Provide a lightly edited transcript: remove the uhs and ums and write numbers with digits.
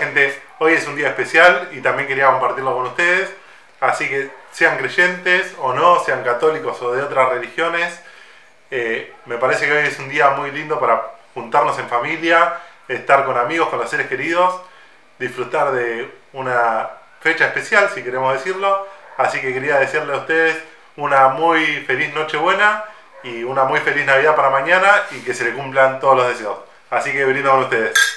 gente, hoy es un día especial y también quería compartirlo con ustedes. Así que sean creyentes o no, sean católicos o de otras religiones, me parece que hoy es un día muy lindo para juntarnos en familia, estar con amigos, con los seres queridos, disfrutar de una fecha especial, si queremos decirlo. Así que quería decirle a ustedes una muy feliz Nochebuena y una muy feliz Navidad para mañana y que se le cumplan todos los deseos. Así que brindo con ustedes.